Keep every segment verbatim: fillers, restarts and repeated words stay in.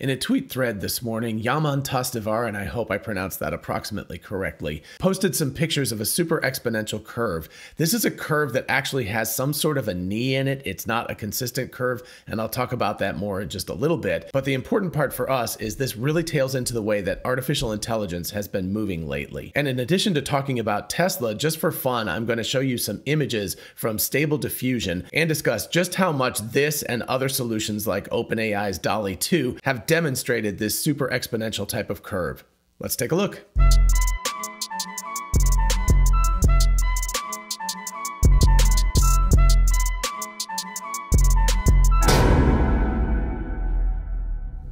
In a tweet thread this morning, Yaman Tastivar, and I hope I pronounced that approximately correctly, posted some pictures of a super exponential curve. This is a curve that actually has some sort of a knee in it. It's not a consistent curve, and I'll talk about that more in just a little bit. But the important part for us is this really tails into the way that artificial intelligence has been moving lately. And in addition to talking about Tesla, just for fun, I'm going to show you some images from Stable Diffusion and discuss just how much this and other solutions like OpenAI's DALL-E two have demonstrated this super exponential type of curve. Let's take a look.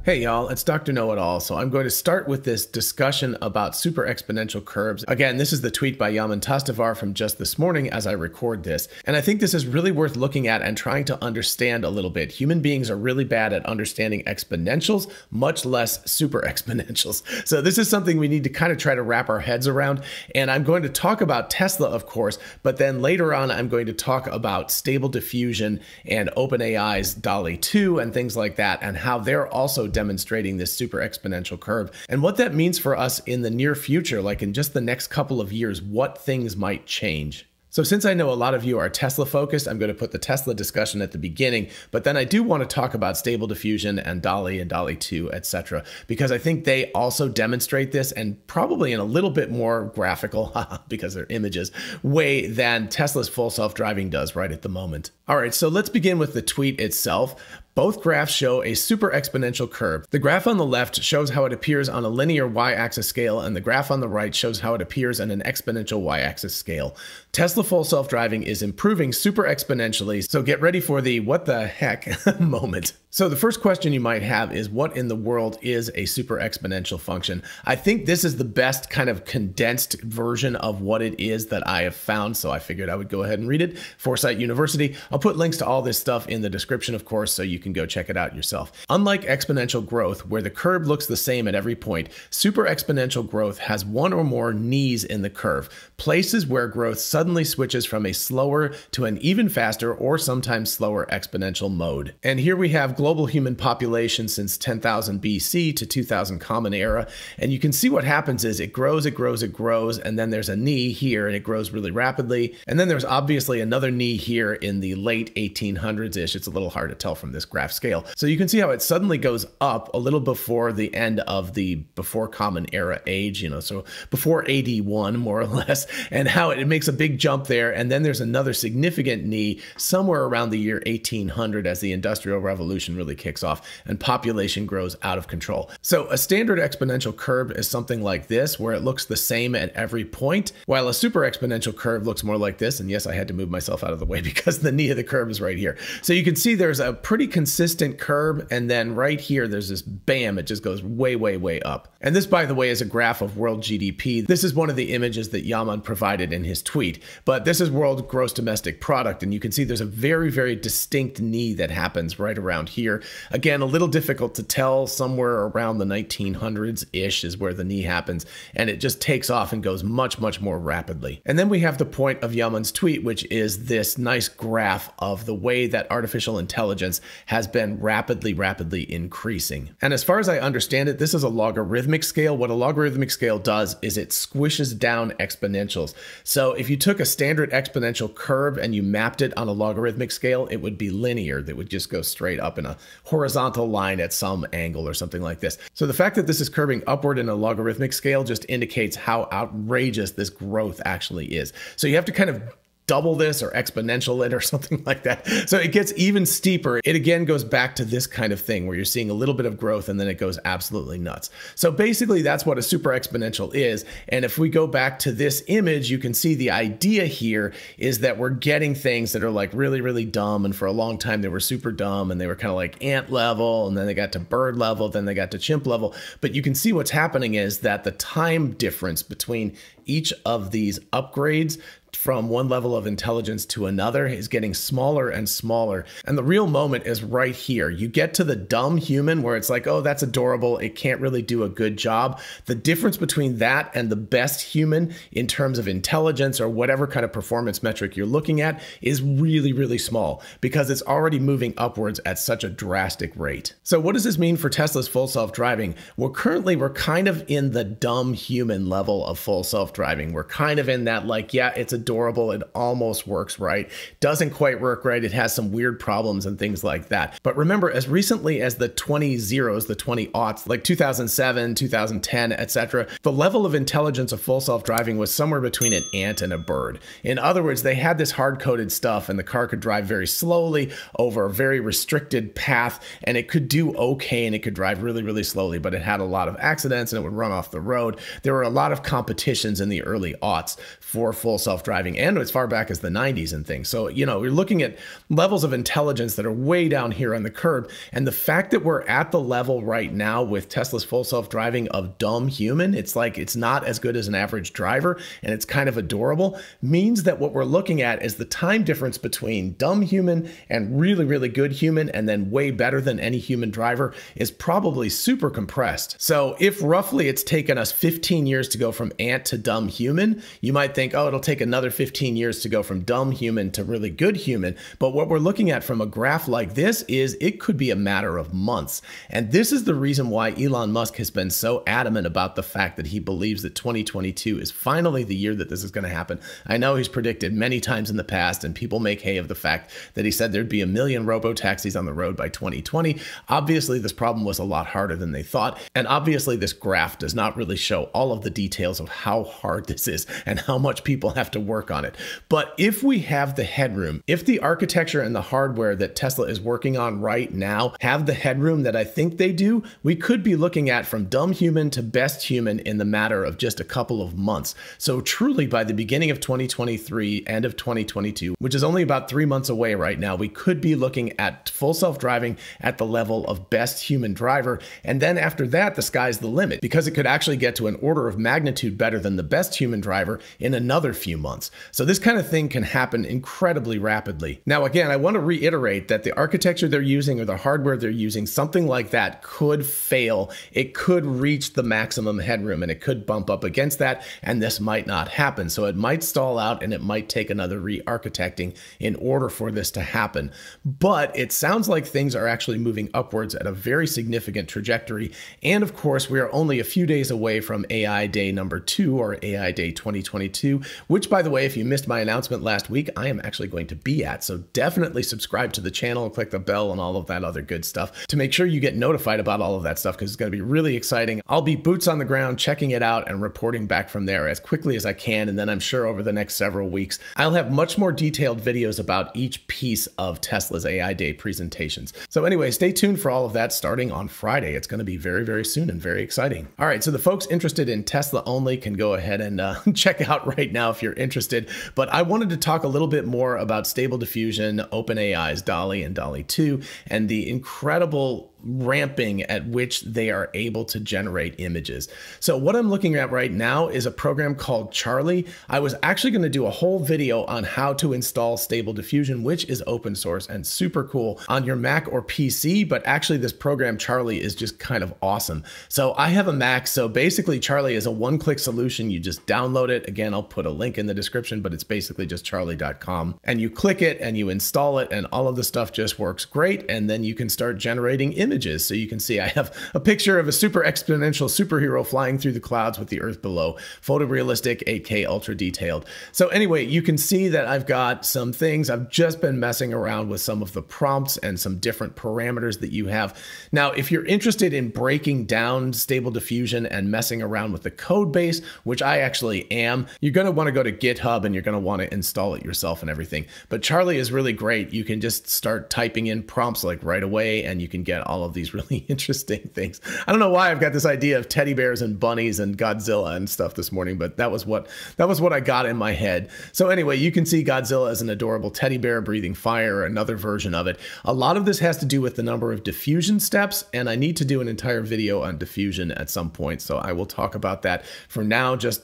Hey y'all, it's Doctor Know-It-All. So I'm going to start with this discussion about super exponential curves. Again, this is the tweet by Yaman Tastivar from just this morning as I record this. And I think this is really worth looking at and trying to understand a little bit. Human beings are really bad at understanding exponentials, much less super exponentials. So this is something we need to kind of try to wrap our heads around. And I'm going to talk about Tesla, of course, but then later on, I'm going to talk about Stable Diffusion and OpenAI's DALL-E two and things like that, and how they're also demonstrating this super exponential curve and what that means for us in the near future, like in just the next couple of years, what things might change. So since I know a lot of you are Tesla focused, I'm going to put the Tesla discussion at the beginning, but then I do want to talk about Stable Diffusion and DALL-E and DALL-E two, et cetera, because I think they also demonstrate this, and probably in a little bit more graphical, because they're images, way than Tesla's full self-driving does right at the moment. All right, so let's begin with the tweet itself. Both graphs show a super exponential curve. The graph on the left shows how it appears on a linear y-axis scale, and the graph on the right shows how it appears on an exponential y-axis scale. Tesla full self-driving is improving super exponentially, so get ready for the what the heck moment. So the first question you might have is, what in the world is a super exponential function? I think this is the best kind of condensed version of what it is that I have found, so I figured I would go ahead and read it. Foresight University. I'll put links to all this stuff in the description, of course, so you can go check it out yourself. Unlike exponential growth, where the curve looks the same at every point, super exponential growth has one or more knees in the curve, places where growth suddenly switches from a slower to an even faster or sometimes slower exponential mode. And here we have global Global human population since ten thousand B C to two thousand Common Era. And you can see what happens is it grows, it grows, it grows, and then there's a knee here and it grows really rapidly. And then there's obviously another knee here in the late eighteen hundreds-ish. It's a little hard to tell from this graph scale. So you can see how it suddenly goes up a little before the end of the before Common Era age, you know, so before A D one more or less, and how it makes a big jump there. And then there's another significant knee somewhere around the year eighteen hundred as the Industrial Revolution really kicks off and population grows out of control. So a standard exponential curve is something like this, where it looks the same at every point, while a super exponential curve looks more like this. And yes, I had to move myself out of the way because the knee of the curve is right here. So you can see there's a pretty consistent curve. And then right here, there's this bam, it just goes way, way, way up. And this, by the way, is a graph of world G D P. This is one of the images that Yaman provided in his tweet, but this is world gross domestic product. And you can see there's a very, very distinct knee that happens right around here. Again, a little difficult to tell. Somewhere around the nineteen hundreds-ish is where the knee happens, and it just takes off and goes much, much more rapidly. And then we have the point of Yaman's tweet, which is this nice graph of the way that artificial intelligence has been rapidly, rapidly increasing. And as far as I understand it, this is a logarithmic scale. What a logarithmic scale does is it squishes down exponentials. So if you took a standard exponential curve and you mapped it on a logarithmic scale, it would be linear. That would just go straight up in a horizontal line at some angle or something like this. So the fact that this is curving upward in a logarithmic scale just indicates how outrageous this growth actually is. So you have to kind of double this or exponential it or something like that. So it gets even steeper. It again goes back to this kind of thing where you're seeing a little bit of growth and then it goes absolutely nuts. So basically that's what a super exponential is. And if we go back to this image, you can see the idea here is that we're getting things that are like really, really dumb. And for a long time they were super dumb and they were kind of like ant level, and then they got to bird level, then they got to chimp level. But you can see what's happening is that the time difference between each of these upgrades from one level of intelligence to another is getting smaller and smaller. And the real moment is right here. You get to the dumb human where it's like, oh, that's adorable. It can't really do a good job. The difference between that and the best human in terms of intelligence or whatever kind of performance metric you're looking at is really, really small because it's already moving upwards at such a drastic rate. So what does this mean for Tesla's full self-driving? Well, currently we're kind of in the dumb human level of full self-driving. We're kind of in that like, yeah, it's a adorable, it almost works right, doesn't quite work right, it has some weird problems and things like that. But remember, as recently as the twenty zeros, the twenty aughts, like two thousand seven, two thousand ten, et cetera, the level of intelligence of full self-driving was somewhere between an ant and a bird. In other words, they had this hard-coded stuff and the car could drive very slowly over a very restricted path, and it could do okay, and it could drive really, really slowly, but it had a lot of accidents and it would run off the road. There were a lot of competitions in the early aughts for full self-driving. Driving and as far back as the nineties and things. So, you know, we're looking at levels of intelligence that are way down here on the curb. And the fact that we're at the level right now with Tesla's full self-driving of dumb human, it's like it's not as good as an average driver and it's kind of adorable, means that what we're looking at is the time difference between dumb human and really, really good human and then way better than any human driver is probably super compressed. So if roughly it's taken us fifteen years to go from ant to dumb human, you might think, oh, it'll take another another fifteen years to go from dumb human to really good human. But what we're looking at from a graph like this is it could be a matter of months. And this is the reason why Elon Musk has been so adamant about the fact that he believes that twenty twenty-two is finally the year that this is going to happen. I know he's predicted many times in the past and people make hay of the fact that he said there'd be a million robo-taxis on the road by twenty twenty. Obviously, this problem was a lot harder than they thought. And obviously, this graph does not really show all of the details of how hard this is and how much people have to work on it. But if we have the headroom, if the architecture and the hardware that Tesla is working on right now have the headroom that I think they do, we could be looking at from dumb human to best human in the matter of just a couple of months. So truly by the beginning of twenty twenty-three, end of twenty twenty-two, which is only about three months away right now, we could be looking at full self-driving at the level of best human driver. And then after that, the sky's the limit because it could actually get to an order of magnitude better than the best human driver in another few months. Months. So this kind of thing can happen incredibly rapidly. Now, again, I want to reiterate that the architecture they're using or the hardware they're using, something like that could fail. It could reach the maximum headroom and it could bump up against that. And this might not happen. So it might stall out and it might take another re-architecting in order for this to happen. But it sounds like things are actually moving upwards at a very significant trajectory. And of course, we are only a few days away from A I Day number two or A I Day twenty twenty-two, which by By the way, if you missed my announcement last week, I am actually going to be at. So definitely subscribe to the channel and click the bell and all of that other good stuff to make sure you get notified about all of that stuff because it's going to be really exciting. I'll be boots on the ground, checking it out and reporting back from there as quickly as I can. And then I'm sure over the next several weeks, I'll have much more detailed videos about each piece of Tesla's A I Day presentations. So anyway, stay tuned for all of that starting on Friday. It's going to be very, very soon and very exciting. All right. So the folks interested in Tesla only can go ahead and uh, check out right now if you're interested. interested, but I wanted to talk a little bit more about Stable Diffusion, OpenAI's DALL-E and DALL-E two, and the incredible ramping at which they are able to generate images. So what I'm looking at right now is a program called Charl-E. I was actually going to do a whole video on how to install Stable Diffusion, which is open source and super cool on your Mac or P C, but actually this program Charl-E is just kind of awesome. So I have a Mac, so basically Charl-E is a one-click solution. You just download it. Again, I'll put a link in the description, but it's basically just charlie dot com and you click it and you install it and all of the stuff just works great. And then you can start generating images. Images. So you can see I have a picture of a super exponential superhero flying through the clouds with the earth below, photorealistic, eight K ultra detailed. So anyway, you can see that I've got some things. I've just been messing around with some of the prompts and some different parameters that you have. Now, if you're interested in breaking down Stable Diffusion and messing around with the code base, which I actually am, you're going to want to go to GitHub and you're going to want to install it yourself and everything. But Charl-E is really great. You can just start typing in prompts like right away and you can get all all of these really interesting things. I don't know why I've got this idea of teddy bears and bunnies and Godzilla and stuff this morning, but that was what that was what I got in my head. So anyway, you can see Godzilla as an adorable teddy bear breathing fire, or another version of it. A lot of this has to do with the number of diffusion steps, and I need to do an entire video on diffusion at some point, so I will talk about that. For now, just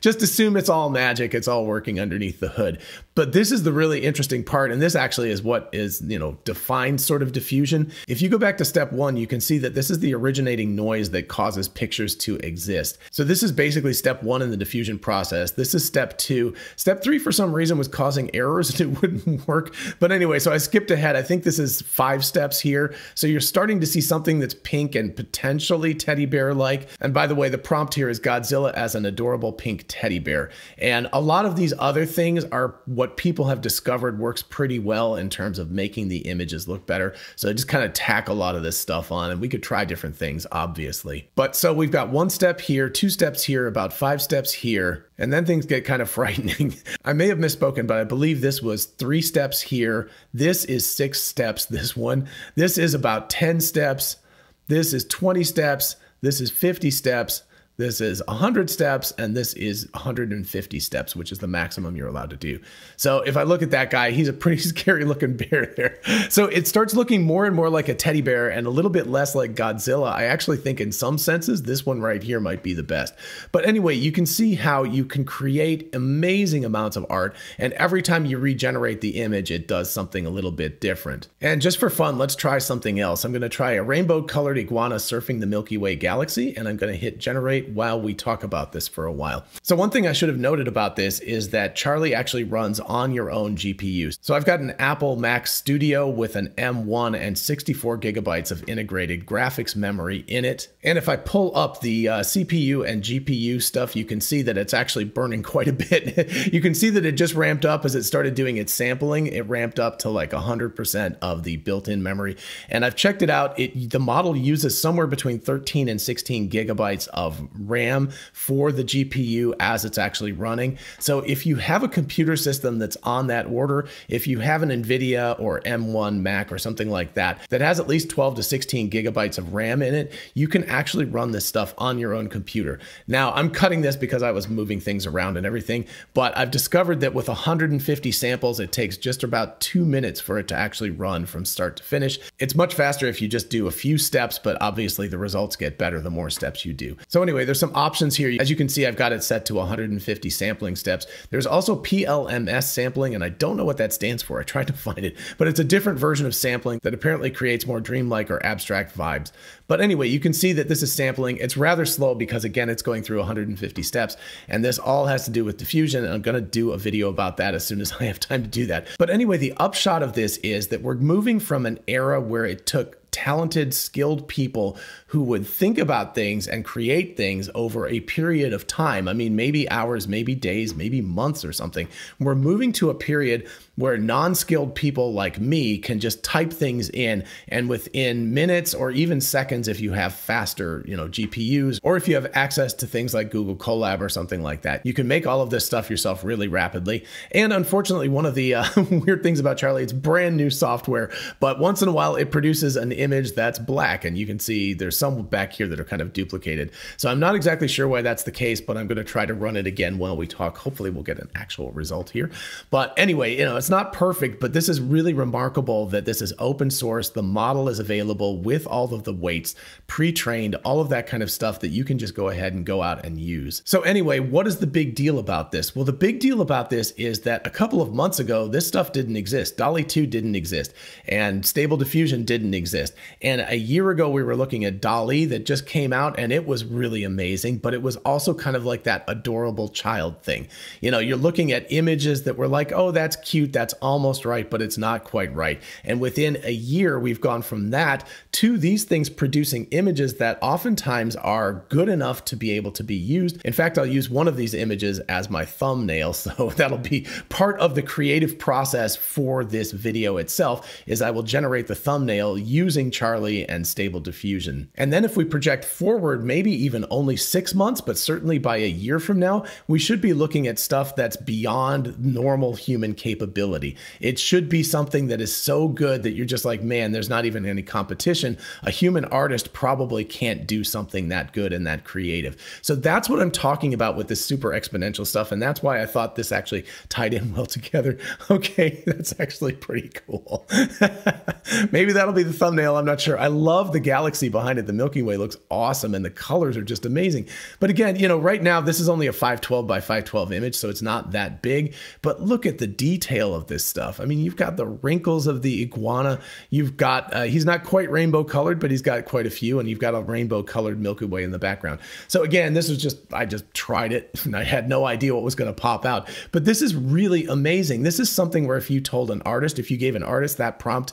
just assume it's all magic, it's all working underneath the hood. But this is the really interesting part, and this actually is what is, you know, defines sort of diffusion. If you go back to step one, you can see that this is the originating noise that causes pictures to exist. So this is basically step one in the diffusion process. This is step two. Step three, for some reason, was causing errors and it wouldn't work. But anyway, so I skipped ahead. I think this is five steps here. So you're starting to see something that's pink and potentially teddy bear-like. And by the way, the prompt here is Godzilla as an adorable pink teddy bear. And a lot of these other things are what people have discovered works pretty well in terms of making the images look better. So I just kind of tack a lot of this stuff on, and we could try different things, obviously. But so we've got one step here, two steps here, about five steps here, and then things get kind of frightening. I may have misspoken, but I believe this was three steps here. This is six steps, this one. This is about ten steps. This is twenty steps. This is fifty steps. This is one hundred steps, and this is one hundred fifty steps, which is the maximum you're allowed to do. So if I look at that guy, he's a pretty scary looking bear there. So it starts looking more and more like a teddy bear and a little bit less like Godzilla. I actually think in some senses, this one right here might be the best. But anyway, you can see how you can create amazing amounts of art, and every time you regenerate the image, it does something a little bit different. And just for fun, let's try something else. I'm gonna try a rainbow colored iguana surfing the Milky Way galaxy, and I'm gonna hit generate while we talk about this for a while. So one thing I should have noted about this is that Charl-E actually runs on your own G P U. So I've got an Apple Mac Studio with an M one and sixty-four gigabytes of integrated graphics memory in it. And if I pull up the uh, C P U and G P U stuff, you can see that it's actually burning quite a bit. You can see that it just ramped up as it started doing its sampling. It ramped up to like one hundred percent of the built-in memory. And I've checked it out. It, the model uses somewhere between thirteen and sixteen gigabytes of RAM for the G P U as it's actually running. So if you have a computer system that's on that order, if you have an NVIDIA or M one Mac or something like that, that has at least twelve to sixteen gigabytes of RAM in it, you can actually run this stuff on your own computer. Now I'm cutting this because I was moving things around and everything, but I've discovered that with one hundred fifty samples, it takes just about two minutes for it to actually run from start to finish. It's much faster if you just do a few steps, but obviously the results get better the more steps you do. So anyway, there's some options here. As you can see, I've got it set to one hundred fifty sampling steps. There's also P L M S sampling, and I don't know what that stands for. I tried to find it, but it's a different version of sampling that apparently creates more dreamlike or abstract vibes. But anyway, you can see that this is sampling. It's rather slow because, again, it's going through one hundred fifty steps, and this all has to do with diffusion, and I'm gonna do a video about that as soon as I have time to do that. But anyway, the upshot of this is that we're moving from an era where it took talented, skilled people who would think about things and create things over a period of time. I mean, maybe hours, maybe days, maybe months or something. We're moving to a period where non-skilled people like me can just type things in, and within minutes or even seconds, if you have faster, you know, G P Us, or if you have access to things like Google Colab or something like that, you can make all of this stuff yourself really rapidly. And unfortunately, one of the uh, weird things about Charl-E, it's brand new software, but once in a while it produces an image that's black, and you can see there's some back here that are kind of duplicated. So I'm not exactly sure why that's the case, but I'm going to try to run it again while we talk. Hopefully we'll get an actual result here. But anyway, you know, it's not perfect, but this is really remarkable that this is open source. The model is available with all of the weights, pre-trained, all of that kind of stuff that you can just go ahead and go out and use. So anyway, what is the big deal about this? Well, the big deal about this is that a couple of months ago, this stuff didn't exist. DALL-E two didn't exist, and Stable Diffusion didn't exist. And a year ago, we were looking at DALL-E that just came out, and it was really amazing, but it was also kind of like that adorable child thing. You know, you're looking at images that were like, oh, that's cute, that's almost right, but it's not quite right. And within a year, we've gone from that to these things producing images that oftentimes are good enough to be able to be used. In fact, I'll use one of these images as my thumbnail, so that'll be part of the creative process for this video itself, is I will generate the thumbnail using using Charl-E and Stable Diffusion. And then if we project forward, maybe even only six months, but certainly by a year from now, we should be looking at stuff that's beyond normal human capability. It should be something that is so good that you're just like, man, there's not even any competition. A human artist probably can't do something that good and that creative. So that's what I'm talking about with this super exponential stuff. And that's why I thought this actually tied in well together. Okay, that's actually pretty cool. Maybe that'll be the thumbnail. I'm not sure. I love the galaxy behind it. The Milky Way looks awesome and the colors are just amazing. But again, you know, right now, this is only a five twelve by five twelve image, so it's not that big. But look at the detail of this stuff. I mean, you've got the wrinkles of the iguana. You've got, uh, he's not quite rainbow colored, but he's got quite a few, and you've got a rainbow colored Milky Way in the background. So again, this was just, I just tried it and I had no idea what was going to pop out. But this is really amazing. This is something where if you told an artist, if you gave an artist that prompt,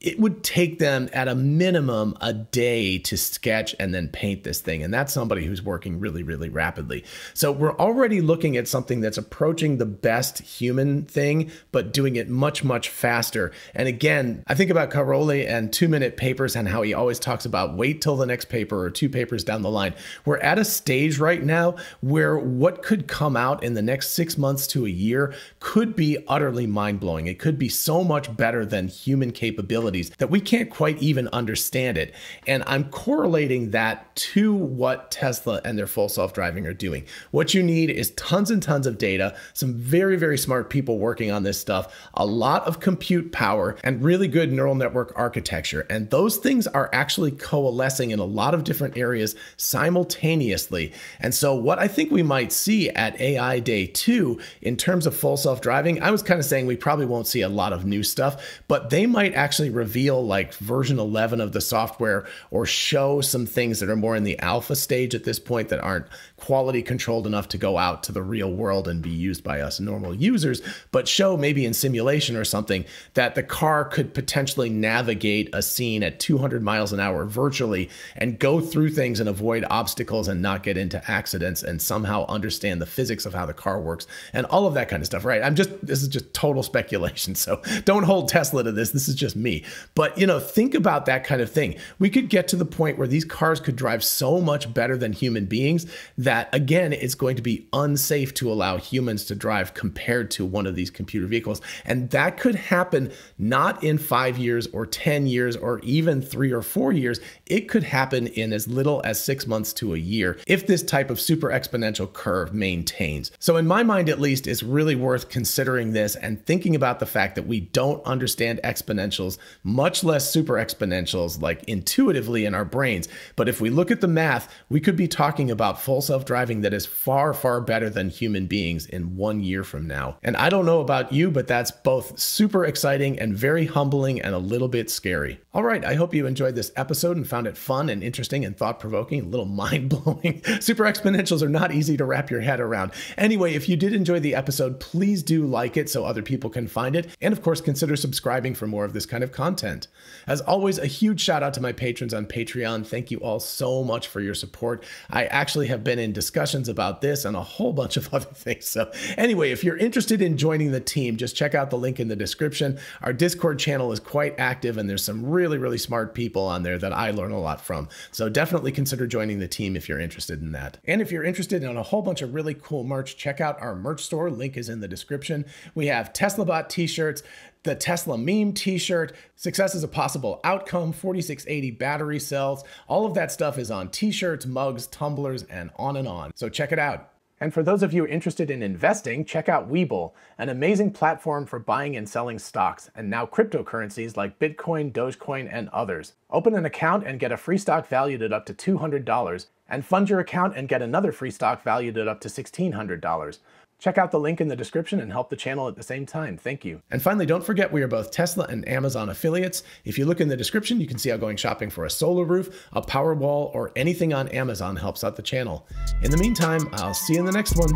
it would take them at a minimum a day to sketch and then paint this thing. And that's somebody who's working really, really rapidly. So we're already looking at something that's approaching the best human thing, but doing it much, much faster. And again, I think about Carolee and two minute papers and how he always talks about wait till the next paper or two papers down the line. We're at a stage right now where what could come out in the next six months to a year could be utterly mind blowing. It could be so much better than human capability that we can't quite even understand it. And I'm correlating that to what Tesla and their full self-driving are doing. What you need is tons and tons of data, some very, very smart people working on this stuff, a lot of compute power, and really good neural network architecture. And those things are actually coalescing in a lot of different areas simultaneously. And so what I think we might see at A I Day two in terms of full self-driving, I was kind of saying we probably won't see a lot of new stuff, but they might actually reveal like version eleven of the software or show some things that are more in the alpha stage at this point that aren't quality controlled enough to go out to the real world and be used by us normal users, but show maybe in simulation or something that the car could potentially navigate a scene at two hundred miles an hour virtually and go through things and avoid obstacles and not get into accidents and somehow understand the physics of how the car works and all of that kind of stuff, right? I'm just, this is just total speculation. So don't hold Tesla to this. This is just me. But, you know, think about that kind of thing. We could get to the point where these cars could drive so much better than human beings that, again, it's going to be unsafe to allow humans to drive compared to one of these computer vehicles. And that could happen not in five years or ten years or even three or four years. It could happen in as little as six months to a year if this type of super exponential curve maintains. So in my mind, at least, it's really worth considering this and thinking about the fact that we don't understand exponentials, much less super exponentials, like intuitively in our brains. But if we look at the math, we could be talking about full self-driving that is far, far better than human beings in one year from now. And I don't know about you, but that's both super exciting and very humbling and a little bit scary. All right, I hope you enjoyed this episode and found it fun and interesting and thought-provoking, a little mind-blowing. Super exponentials are not easy to wrap your head around. Anyway, if you did enjoy the episode, please do like it so other people can find it. And of course, consider subscribing for more of this kind of content. As always, a huge shout out to my patrons on Patreon. Thank you all so much for your support. I actually have been in discussions about this and a whole bunch of other things. So anyway, if you're interested in joining the team, just check out the link in the description. Our Discord channel is quite active and there's some really, really smart people on there that I learn a lot from. So definitely consider joining the team if you're interested in that. And if you're interested in a whole bunch of really cool merch, check out our merch store. Link is in the description. We have TeslaBot t-shirts, the Tesla meme t-shirt, success is a possible outcome, forty-six eighty battery cells. All of that stuff is on t-shirts, mugs, tumblers, and on and on. So check it out. And for those of you interested in investing, check out Webull, an amazing platform for buying and selling stocks, and now cryptocurrencies like Bitcoin, Dogecoin, and others. Open an account and get a free stock valued at up to two hundred dollars, and fund your account and get another free stock valued at up to sixteen hundred dollars. Check out the link in the description and help the channel at the same time. Thank you. And finally, don't forget we are both Tesla and Amazon affiliates. If you look in the description, you can see how going shopping for a solar roof, a power wall, or anything on Amazon helps out the channel. In the meantime, I'll see you in the next one.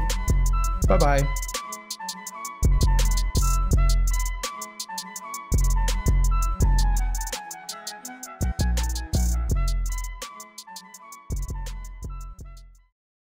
Bye-bye.